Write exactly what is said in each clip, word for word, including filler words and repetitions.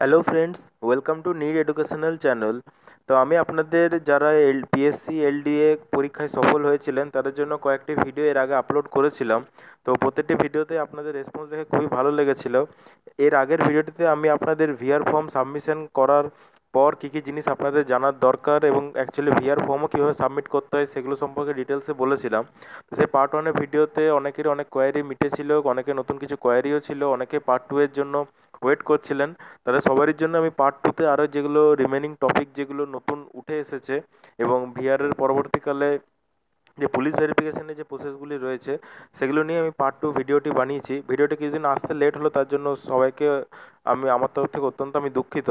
Hello friends welcome to Need Educational channel. तो आमी आपनादेर जारा पीएससी एलडीए परीक्षाय सफल हयेछिलेन ताদের জন্য কয়েকটি ভিডিও এর আগে আপলোড করেছিলাম। তো প্রত্যেকটি ভিডিওতে আপনাদের রেসপন্স দেখে খুবই ভালো লেগেছিল। এর আগের ভিডিওটিতে আমি আপনাদের ভিআর ফর্ম সাবমিশন করার পর কি কি জিনিস আপনাদের জানার দরকার এবং অ্যাকচুয়ালি ভিআর ফর্মও কীভাবে সাবমিট করতে হয় সেগুলো সম্পর্কে ডিটেলসে বলেছিলাম। তো সেই পার্ট ওয়ানের ভিডিওতে অনেকেরই অনেক কোয়ারি মিটেছিল, অনেকে নতুন কিছু কোয়ারিও ছিল, অনেকে পার্ট টু এর জন্য ওয়েট করছিলেন। তাহলে সবারই জন্য আমি পার্ট টুতে আরও যেগুলো রিমেনিং টপিক যেগুলো নতুন উঠে এসেছে এবং ভিআরের পরবর্তীকালে যে পুলিশ ভেরিফিকেশনের যে প্রসেসগুলি রয়েছে সেগুলো নিয়ে আমি পার্ট টু ভিডিওটি বানিয়েছি। ভিডিওটি কিছুদিন আসতে লেট হলো, তার জন্য সবাইকে আমি আমার তরফ থেকে অত্যন্ত আমি দুঃখিত।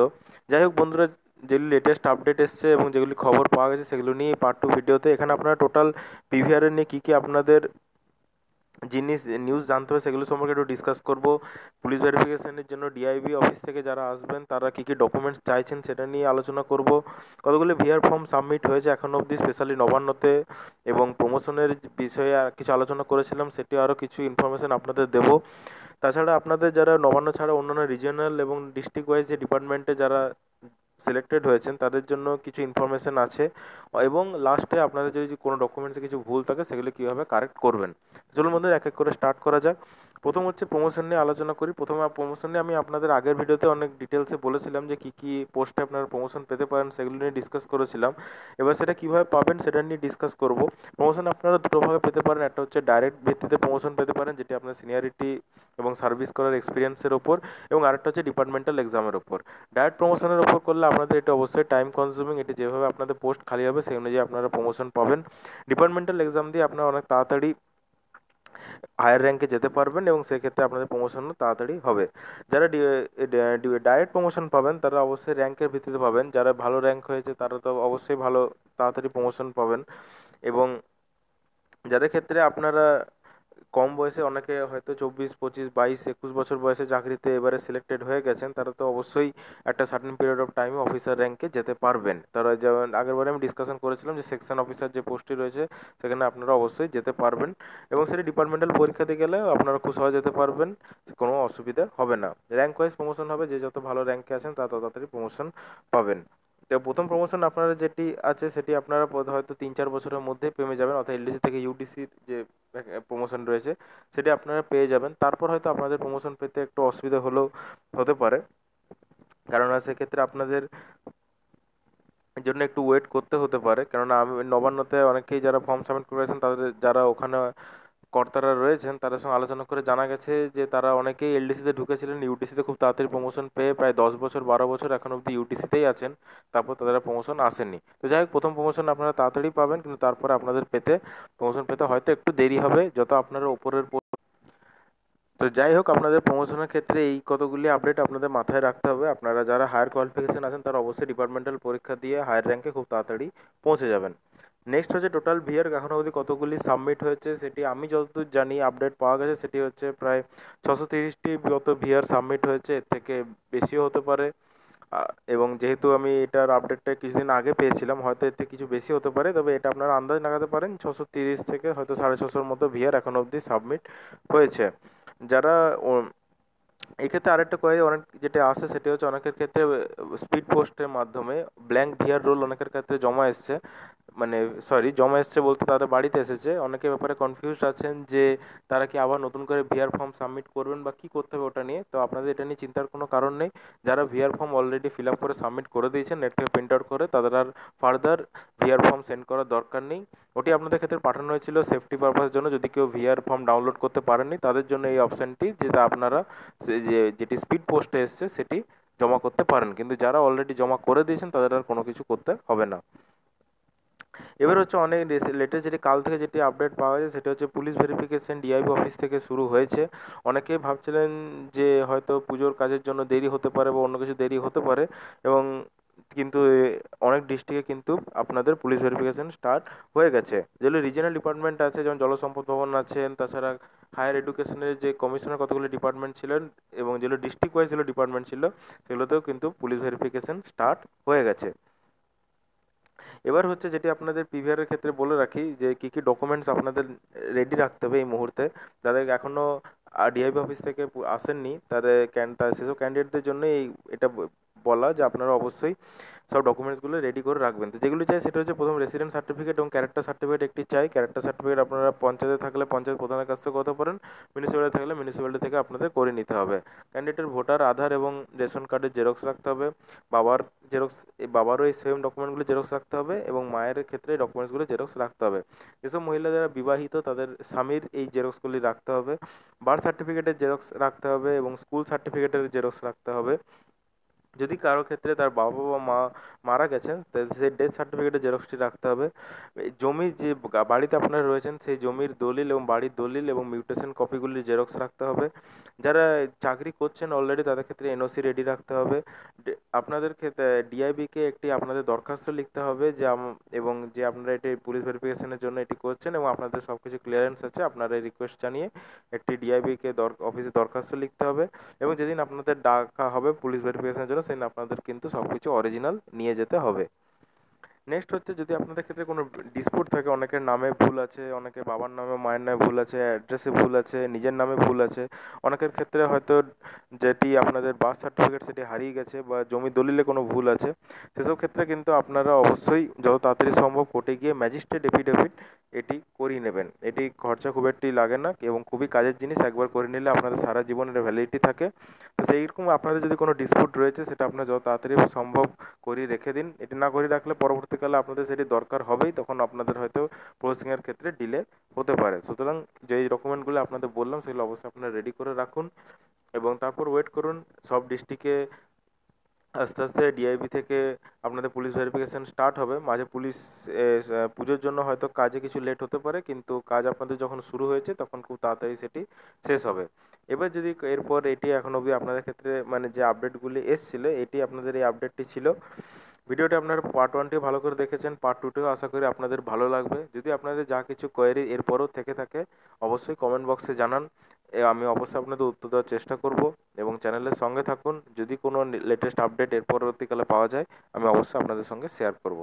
যাই হোক বন্ধুরা, যেগুলি লেটেস্ট আপডেট এসছে এবং যেগুলি খবর পাওয়া গেছে সেগুলো নিয়ে পার্ট টু ভিডিওতে। এখানে আপনারা টোটাল পিভিআরের নিয়ে কী কী আপনাদের জিনিস নিউজ জানতে হবে সেগুলো সম্পর্কে একটু ডিসকাস করবো। পুলিশ ভেরিফিকেশনের জন্য ডিআইবি অফিস থেকে যারা আসবেন তারা কী কী ডকুমেন্টস চাইছেন সেটা নিয়ে আলোচনা করব। কতগুলো ভিআর ফর্ম সাবমিট হয়েছে এখন অবধি স্পেশালি নবান্নতে, এবং প্রমোশনের বিষয়ে আর কিছু আলোচনা করেছিলাম, সেটি আরও কিছু ইনফরমেশান আপনাদের দেবো। তাছাড়া আপনাদের যারা নবান্ন ছাড়া অন্যান্য রিজিয়নাল এবং ডিস্ট্রিক্ট ওয়াইজ যে ডিপার্টমেন্টে যারা সিলেক্টেড হয়েছেন তাদের জন্য কিছু ইনফরমেশান আছে, এবং লাস্টে আপনাদের যদি কোনো ডকুমেন্টসে কিছু ভুল থাকে সেগুলো কীভাবে কারেক্ট করবেন। চলুন বন্ধু এক এক করে স্টার্ট করা যাক। প্রথম হচ্ছে প্রমোশন নিয়ে আলোচনা করি। প্রথমে প্রমোশন নিয়ে আমি আপনাদের আগের ভিডিওতে অনেক ডিটেলসে বলেছিলাম যে কী কী পোস্টে আপনারা প্রমোশন পেতে পারেন সেগুলো নিয়ে ডিসকাস করেছিলাম। এবার সেটা কীভাবে পাবেন সেটা নিয়ে ডিসকাস করব। প্রমোশন আপনারা দুটোভাবে পেতে পারেন। একটা হচ্ছে ডাইরেক্ট ভিত্তিতে প্রমোশন পেতে পারেন, যেটি আপনার সিনিয়রিটি এবং সার্ভিস করার এক্সপিরিয়েন্সের ওপর, এবং আরেকটা হচ্ছে ডিপার্টমেন্টাল এক্সামের ওপর। ডাইরেক্ট প্রমোশনের ওপর করলে আপনাদের এটা অবশ্যই টাইম কনজিউমিং, এটি যেভাবে আপনাদের পোস্ট খালি হবে সেই অনুযায়ী আপনারা প্রমোশন পাবেন। ডিপার্টমেন্টাল এক্সাম দিয়ে আপনারা অনেক তাড়াতাড়ি হায়ার র্যাঙ্কে যেতে পারবেন এবং সেক্ষেত্রে আপনাদের প্রমোশনও তাড়াতাড়ি হবে। যারা ডাইরেক্ট প্রমোশন পাবেন তারা অবশ্যই র্যাঙ্কের ভিত্তিতে পাবেন। যারা ভালো র্যাঙ্ক হয়েছে তারা তো অবশ্যই ভালো তাড়াতাড়ি প্রমোশন পাবেন, এবং যাদের ক্ষেত্রে আপনারা কম বয়সে অনেকে হয়তো চব্বিশ পঁচিশ বাইশ একুশ বছর বয়সে চাকরিতে এবারে সিলেক্টেড হয়ে গেছেন তারা তো অবশ্যই একটা সার্টেন পিরিয়ড অফ টাইমে অফিসার র্যাঙ্কে যেতে পারবেন। তারা যেমন আগেরবারে আমি ডিসকাশন করেছিলাম যে সেকশন অফিসার যে পোস্টটি রয়েছে সেখানে আপনারা অবশ্যই যেতে পারবেন, এবং সেটা ডিপার্টমেন্টাল পরীক্ষাতে গেলে আপনারা খুব সহজে যেতে পারবেন, কোনো অসুবিধা হবে না। র্যাঙ্ক ওয়াইজ প্রমোশন হবে, যে যত ভালো র্যাঙ্কে আছেন তারা তত তাড়াতাড়ি প্রমোশন পাবেন। তো প্রথম প্রমোশন আপনারা যেটি আছে সেটি আপনারা হয়তো তিন চার বছরের মধ্যে পেয়ে যাবেন, অর্থাৎ এলডিসি থেকে ইউডিসির যে প্রমোশন রয়েছে সেটি আপনারা পেয়ে যাবেন। তারপর হয়তো আপনাদের প্রমোশন পেতে একটু অসুবিধা হলেও হতে পারে, কারণ সেক্ষেত্রে আপনাদের জন্য একটু ওয়েট করতে হতে পারে। কেননা আমি নবান্নতে অনেকেই যারা ফর্ম সাবমিট করেছেন তাদের যারা ওখানে কর্তারা রয়েছেন তাদের সঙ্গে আলোচনা করে জানা গেছে যে তারা অনেকেই এলডিসিতে ঢুকেছিলেন, ইউডিসিতে খুব তাড়াতাড়ি প্রমোশন পেয়ে প্রায় দশ বছর বারো বছর এখন অবধি ইউডিসিতেই আছেন, তারপর তাদের প্রমোশন আসেনি। তো যাই হোক প্রথম প্রমোশন আপনারা তাড়াতাড়ি পাবেন, কিন্তু তারপরে আপনাদের পেতে প্রমোশন পেতে হয়তো একটু দেরি হবে যত আপনারা ওপরের। তো যাই হোক আপনাদের প্রমোশনের ক্ষেত্রে এই কতগুলি আপডেট আপনাদের মাথায় রাখতে হবে। আপনারা যারা হায়ার কোয়ালিফিকেশান আছেন তারা অবশ্যই ডিপার্টমেন্টাল পরীক্ষা দিয়ে হায়ার র্যাঙ্কে খুব তাড়াতাড়ি পৌঁছে যাবেন। নেক্সট হচ্ছে টোটাল ভিআর এখনও অবধি কতগুলি সাবমিট হয়েছে, সেটি আমি যতদূর জানি আপডেট পাওয়া গেছে সেটি হচ্ছে প্রায় ছশো তিরিশটি যত ভিআর সাবমিট হয়েছে, এর থেকে বেশিও হতে পারে, এবং যেহেতু আমি এটার আপডেটটা কিছুদিন আগে পেয়েছিলাম হয়তো এর থেকে কিছু বেশি হতে পারে। তবে এটা আপনারা আন্দাজ লাগাতে পারেন ছশো তিরিশ থেকে হয়তো সাড়ে ছশোর মতো ভিআর এখনও অবধি সাবমিট হয়েছে। যারা এক্ষেত্রে আরেকটা কোয়ারি অনেক যেটা আসে সেটি হচ্ছে অনেকের ক্ষেত্রে স্পিড পোস্টের মাধ্যমে ব্ল্যাঙ্ক ভিআর রোল অনেকের ক্ষেত্রে জমা এসছে, মানে সরি জমা এসছে বলতে তাদের বাড়িতে এসেছে। অনেকে ব্যাপারে কনফিউজড আছেন যে তারা কি আবার নতুন করে ভিআর ফর্ম সাবমিট করবেন বা কী করতে হবে ওটা নিয়ে। তো আপনাদের এটা নিয়ে চিন্তার কোনো কারণ নেই, যারা VR form already fill up করে সাবমিট করে দিয়েছেন নেট থেকে প্রিন্ট আউট করে তাদের আর ফার্দার ভিআর ফর্ম সেন্ড করার দরকার নেই। ওটি আপনাদের ক্ষেত্রে পাঠানো হয়েছিল সেফটি পারপাসের জন্য, যদি কেউ ভিআর ফর্ম ডাউনলোড করতে পারেননি তাদের জন্য এই অপশানটি, যেটা আপনারা যেটি স্পিড পোস্টে এসছে সেটি জমা করতে পারেন, কিন্তু যারা অলরেডি জমা করে দিয়েছেন তাদের আর কোনো কিছু করতে হবে না। এবার হচ্ছে অনেক লেটেস্ট যেটি কাল থেকে যেটি আপডেট পাওয়া যায় সেটি হচ্ছে পুলিশ ভেরিফিকেশান ডিআইবি অফিস থেকে শুরু হয়েছে। অনেকে ভাবছিলেন যে হয়তো পুজোর কাজের জন্য দেরি হতে পারে বা অন্য কিছু দেরি হতে পারে, এবং কিন্তু অনেক ডিস্ট্রিক্টে কিন্তু আপনাদের পুলিশ ভেরিফিকেশান স্টার্ট হয়ে গেছে। যেগুলো রিজিয়নাল ডিপার্টমেন্ট আছে, যেমন জলসম্পদ ভবন আছেন, তাছাড়া হায়ার এডুকেশনের যে কমিশনার কতগুলো ডিপার্টমেন্ট ছিলেন এবং যেগুলো ডিস্ট্রিক্ট ওয়াইজ যেগুলো ডিপার্টমেন্ট ছিল সেগুলোতেও কিন্তু পুলিশ ভেরিফিকেশান স্টার্ট হয়ে গেছে। এবার হচ্ছে যেটি আপনাদের পিভিআরের ক্ষেত্রে বলে রাখি যে কী কী ডকুমেন্টস আপনাদের রেডি রাখতে হবে এই মুহূর্তে। যাদের এখনও আর ডিআইবি অফিস থেকে আসেননি তার ক্যান্ডা সেসব ক্যান্ডিডেটদের জন্য এই এটা বলা যে আপনারা অবশ্যই সব ডকুমেন্টসগুলো রেডি করে রাখবেন। তো যেগুলো চাই সেটা হচ্ছে প্রথম রেসিডেন্ট সার্টিফিকেট এবং ক্যারেক্টার সার্টিফিকেট একটি চাই। ক্যারেক্টার সার্টিফিকেট আপনারা পঞ্চায়েতে থাকলে পঞ্চায়েত প্রধানের কাছ থেকে কথা বলেন, মিউনিসিপ্যালিটি থাকলে মিউনিসিপ্যালিটি থেকে আপনাদের করে নিতে হবে। ক্যান্ডিডেটের ভোটার আধার এবং রেশন কার্ডের জেরক্স রাখতে হবে, বাবার জেরক্স বাবারও এই সেম ডকুমেন্টগুলো জেরক্স রাখতে হবে এবং মায়ের ক্ষেত্রে এই ডকুমেন্টসগুলো জেরক্স রাখতে হবে। যেসব মহিলা যারা বিবাহিত তাদের স্বামীর এই জেরক্সগুলি রাখতে হবে, বার্থ সার্টিফিকেটের জেরক্স রাখতে হবে এবং স্কুল সার্টিফিকেটের জেরক্স রাখতে হবে। যদি কারো ক্ষেত্রে তার বাবা বা মা মারা গেছেন তাহলে সেই ডেথ সার্টিফিকেটের জেরক্সটি রাখতে হবে। জমির যে বাড়িতে আপনারা রয়েছেন সেই জমির দলিল এবং বাড়ির দলিল এবং মিউটেশন কপিগুলির জেরক্স রাখতে হবে। যারা চাকরি করছেন অলরেডি তাদের ক্ষেত্রে এনওসি রেডি রাখতে হবে। আপনাদের ক্ষেত্রে ডিআইবিকে একটি আপনাদের দরখাস্ত লিখতে হবে যে এবং যে আপনারা এটি পুলিশ ভেরিফিকেশনের জন্য এটি করছেন এবং আপনাদের সব কিছু ক্লিয়ারেন্স আছে, আপনারা রিকোয়েস্ট জানিয়ে একটি ডিআইবিকে দর অফিসে দরখাস্ত লিখতে হবে এবং যেদিন আপনাদের ডাকা হবে পুলিশ ভেরিফিকেশনের জন্য সেদিন আপনাদের কিন্তু সব কিছু অরিজিনাল নিয়ে যেতে হবে। নেক্সট হচ্ছে যদি আপনাদের ক্ষেত্রে কোনো ডিসপিউট থাকে, অনেকের নামে ভুল আছে, অনেকে বাবার নামে মায়ের নামে ভুল আছে, অ্যাড্রেসে ভুল আছে, নিজের নামে ভুল আছে, অনেকের ক্ষেত্রে হয়তো যেটি আপনাদের বার্থ সার্টিফিকেট সেটি হারিয়ে গেছে বা জমি দলিলে কোনো ভুল আছে, সেসব ক্ষেত্রে কিন্তু আপনারা অবশ্যই যত তাড়াতাড়ি সম্ভব কোর্টে গিয়ে ম্যাজিস্ট্রেট এফিডেভিট এটি করিয়ে নেবেন। এটি খরচা খুব একটি লাগে না এবং খুবই কাজের জিনিস, একবার করে নিলে আপনাদের সারা জীবনের ভ্যালিডিটি থাকে। তো সেইরকম আপনাদের যদি কোনো ডিসপিউট রয়েছে সেটা আপনারা যত তাড়াতাড়ি সম্ভব করিয়ে রেখে দিন। এটি না করিয়ে রাখলে পরবর্তী কালে আপনাদের সেটি দরকার হবেই, তখন আপনাদের হয়তো প্রসেসিংয়ের ক্ষেত্রে ডিলে হতে পারে। সুতরাং যেই ডকুমেন্টগুলো আপনাদের বললাম সেগুলো অবশ্যই আপনারা রেডি করে রাখুন এবং তারপর ওয়েট করুন। সব ডিস্ট্রিক্টে আস্তে আস্তে ডিআইবি থেকে আপনাদের পুলিশ ভেরিফিকেশান স্টার্ট হবে। মাঝে পুলিশ পুজোর জন্য হয়তো কাজে কিছু লেট হতে পারে, কিন্তু কাজ আপনাদের যখন শুরু হয়েছে তখন খুব তাড়াতাড়ি সেটি শেষ হবে। এবার যদি এরপর এটি এখন অবধি আপনাদের ক্ষেত্রে মানে যে আপডেটগুলি এসেছিলো এটি আপনাদের এই আপডেটটি ছিল। ভিডিওটি আপনারা পার্ট ওয়ানটিও ভালো করে দেখেছেন, পার্ট টুটিও আশা করি আপনাদের ভালো লাগবে। যদি আপনাদের যা কিছু কোয়েরি এরপরও থেকে থাকে অবশ্যই কমেন্ট বক্সে জানান, আমি অবশ্যই আপনাদের উত্তর দেওয়ার চেষ্টা করব এবং চ্যানেলের সঙ্গে থাকুন। যদি কোনো লেটেস্ট আপডেট এর পরবর্তীকালে পাওয়া যায় আমি অবশ্যই আপনাদের সঙ্গে শেয়ার করব।